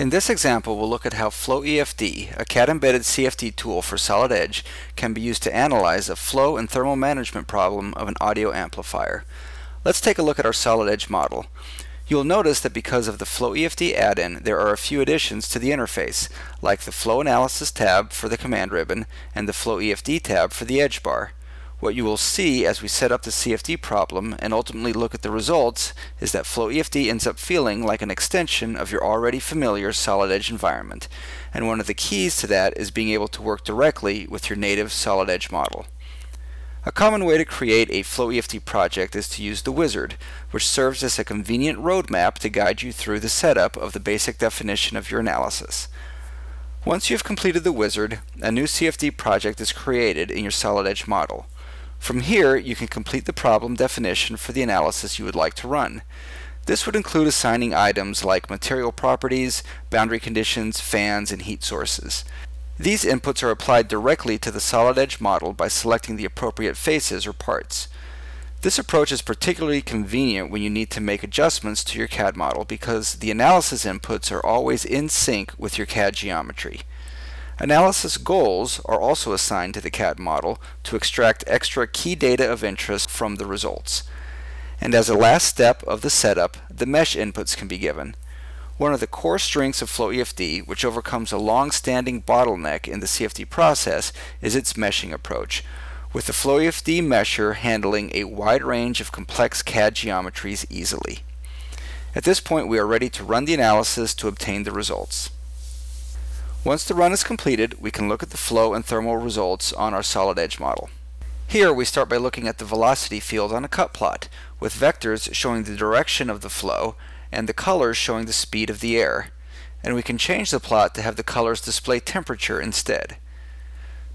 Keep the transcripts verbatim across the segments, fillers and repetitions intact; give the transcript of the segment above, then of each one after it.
In this example, we'll look at how FloEFD, a C A D embedded C F D tool for Solid Edge, can be used to analyze a flow and thermal management problem of an audio amplifier. Let's take a look at our Solid Edge model. You'll notice that because of the FloEFD add-in, there are a few additions to the interface, like the Flow Analysis tab for the command ribbon and the FloEFD tab for the edge bar. What you will see as we set up the C F D problem and ultimately look at the results is that FloEFD ends up feeling like an extension of your already familiar Solid Edge environment. And one of the keys to that is being able to work directly with your native Solid Edge model. A common way to create a FloEFD project is to use the wizard, which serves as a convenient roadmap to guide you through the setup of the basic definition of your analysis. Once you've completed the wizard, a new C F D project is created in your Solid Edge model. From here, you can complete the problem definition for the analysis you would like to run. This would include assigning items like material properties, boundary conditions, fans, and heat sources. These inputs are applied directly to the Solid Edge model by selecting the appropriate faces or parts. This approach is particularly convenient when you need to make adjustments to your C A D model because the analysis inputs are always in sync with your C A D geometry. Analysis goals are also assigned to the C A D model to extract extra key data of interest from the results. And as a last step of the setup, the mesh inputs can be given. One of the core strengths of FloEFD, which overcomes a long-standing bottleneck in the C F D process, is its meshing approach, with the FloEFD mesher handling a wide range of complex C A D geometries easily. At this point, we are ready to run the analysis to obtain the results. Once the run is completed, we can look at the flow and thermal results on our Solid Edge model. Here we start by looking at the velocity field on a cut plot, with vectors showing the direction of the flow and the colors showing the speed of the air. And we can change the plot to have the colors display temperature instead.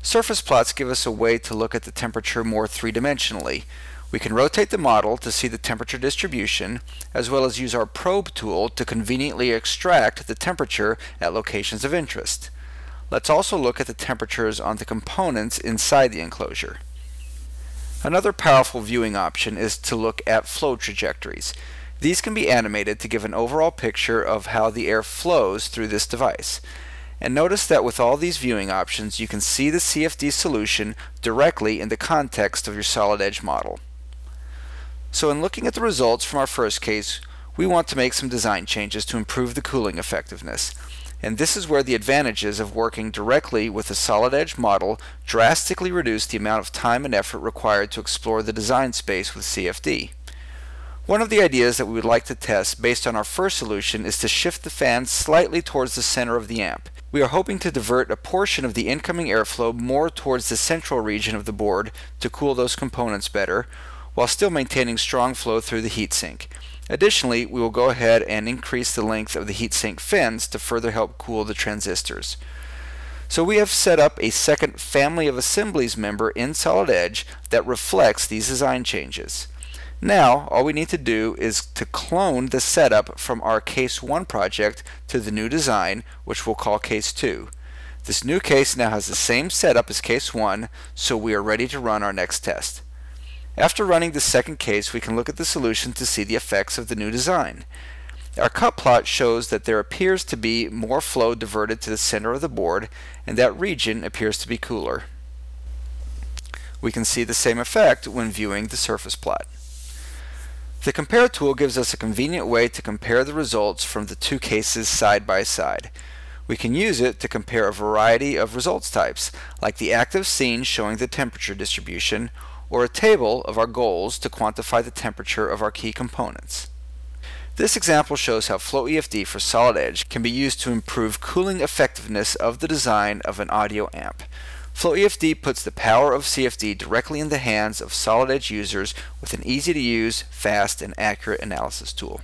Surface plots give us a way to look at the temperature more three-dimensionally. We can rotate the model to see the temperature distribution, as well as use our probe tool to conveniently extract the temperature at locations of interest. Let's also look at the temperatures on the components inside the enclosure. Another powerful viewing option is to look at flow trajectories. These can be animated to give an overall picture of how the air flows through this device. And notice that with all these viewing options, you can see the C F D solution directly in the context of your Solid Edge model. So in looking at the results from our first case, we want to make some design changes to improve the cooling effectiveness. And this is where the advantages of working directly with a Solid Edge model drastically reduce the amount of time and effort required to explore the design space with C F D. One of the ideas that we would like to test based on our first solution is to shift the fan slightly towards the center of the amp. We are hoping to divert a portion of the incoming airflow more towards the central region of the board to cool those components better, while still maintaining strong flow through the heatsink. Additionally, we will go ahead and increase the length of the heatsink fins to further help cool the transistors. So we have set up a second family of assemblies member in Solid Edge that reflects these design changes. Now, all we need to do is to clone the setup from our case one project to the new design, which we'll call case two. This new case now has the same setup as case one, so we are ready to run our next test. After running the second case, we can look at the solution to see the effects of the new design. Our cut plot shows that there appears to be more flow diverted to the center of the board, and that region appears to be cooler. We can see the same effect when viewing the surface plot. The compare tool gives us a convenient way to compare the results from the two cases side by side. We can use it to compare a variety of results types, like the active scene showing the temperature distribution, or a table of our goals to quantify the temperature of our key components. This example shows how FloEFD for Solid Edge can be used to improve cooling effectiveness of the design of an audio amp. FloEFD puts the power of C F D directly in the hands of Solid Edge users with an easy to use, fast, and accurate analysis tool.